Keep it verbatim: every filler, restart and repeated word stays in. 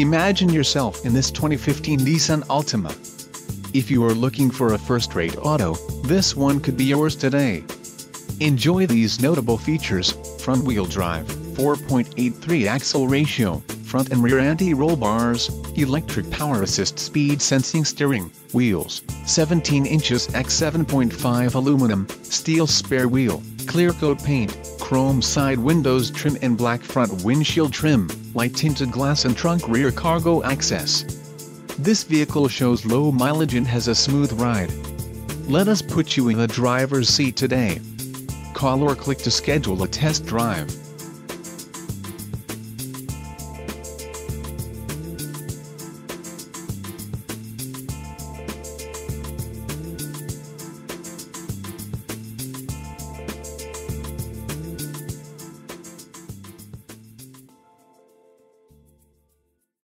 Imagine yourself in this twenty fifteen Nissan Altima. If you are looking for a first-rate auto, this one could be yours today. Enjoy these notable features: front-wheel drive, four point eight three axle ratio, front and rear anti-roll bars, electric power assist speed sensing steering, wheels, seventeen inches by seven point five aluminum, steel spare wheel, clear coat paint, chrome side windows trim and black front windshield trim, light tinted glass and trunk rear cargo access. This vehicle shows low mileage and has a smooth ride. Let us put you in the driver's seat today. Call or click to schedule a test drive.